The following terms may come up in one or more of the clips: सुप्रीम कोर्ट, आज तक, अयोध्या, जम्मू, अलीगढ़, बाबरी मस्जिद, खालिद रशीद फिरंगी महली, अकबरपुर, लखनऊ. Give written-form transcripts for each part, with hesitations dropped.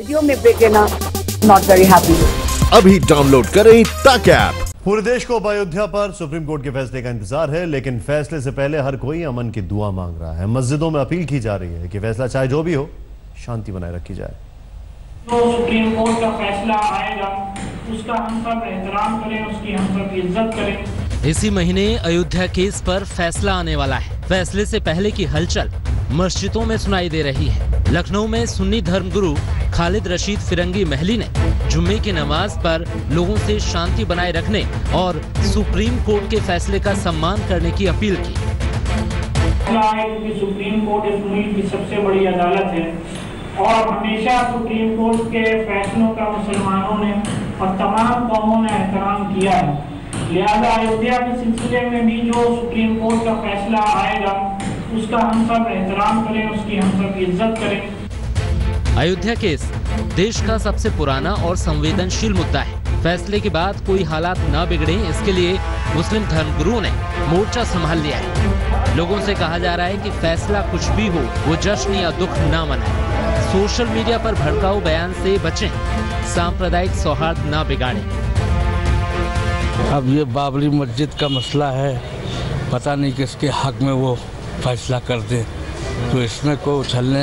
Video में break लेना not very happy. अभी डाउनलोड करें ताक ऐप। पूरे देश को अयोध्या पर सुप्रीम कोर्ट के फैसले का इंतजार है, लेकिन फैसले से पहले हर कोई अमन की दुआ मांग रहा है। मस्जिदों में अपील की जा रही है कि फैसला चाहे जो भी हो, शांति बनाए रखी जाए। तो सुप्रीम कोर्ट का फैसला आएगा, उसका हम सब एहतराम करें, उसकी हम सब इज्जत करें। इसी महीने अयोध्या केस पर फैसला आने वाला है। फैसले से पहले की हलचल मस्जिदों में सुनाई दे रही है। लखनऊ में सुन्नी धर्मगुरु खालिद रशीद फिरंगी महली ने जुम्मे की नमाज पर लोगों से शांति बनाए रखने और सुप्रीम कोर्ट के फैसले का सम्मान करने की अपील की। सुप्रीम कोर्ट इस मुल्क की सबसे बड़ी अदालत है और हमेशा सुप्रीम कोर्ट के फैसलों का मुसलमानों ने और तमाम कौमों ने एहतराम किया है। लिहाजा अयोध्या के सिलसिले में भी जो सुप्रीम कोर्ट का फैसला आएगा, उसका हम सब एहतराम करें, उसकी हम सब इज्जत करें। अयोध्या केस देश का सबसे पुराना और संवेदनशील मुद्दा है। फैसले के बाद कोई हालात न बिगड़े, इसके लिए मुस्लिम धर्मगुरुओं ने मोर्चा संभाल लिया है। लोगों से कहा जा रहा है कि फैसला कुछ भी हो, वो जश्न या दुख न मनाए। सोशल मीडिया पर भड़काऊ बयान से बचें, सांप्रदायिक सौहार्द ना बिगाड़ें। अब ये बाबरी मस्जिद का मसला है, पता नहीं किसके हक में वो फैसला कर दें, तो इसमें कोई उछलने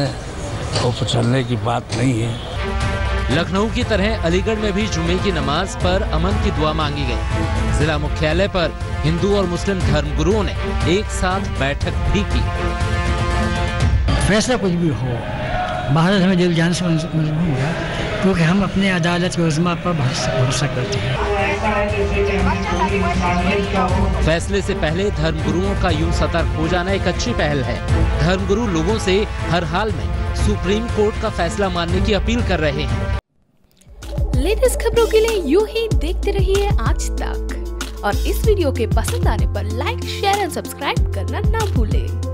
और उछलने की बात नहीं है। लखनऊ की तरह अलीगढ़ में भी जुमे की नमाज पर अमन की दुआ मांगी गई। जिला मुख्यालय पर हिंदू और मुस्लिम धर्मगुरुओं ने एक साथ बैठक भी की। फैसला कुछ भी हो, भारत हमें दिल जान से मजबूर है, क्योंकि हम अपने अदालत योजना पर भरोसा करते हैं। फैसले से पहले धर्मगुरुओं का यूं सतर्क हो जाना एक अच्छी पहल है। धर्मगुरु लोगों से हर हाल में सुप्रीम कोर्ट का फैसला मानने की अपील कर रहे हैं। लेटेस्ट खबरों के लिए यूं ही देखते रहिए आज तक, और इस वीडियो के पसंद आने पर लाइक, शेयर एंड सब्सक्राइब करना ना भूले।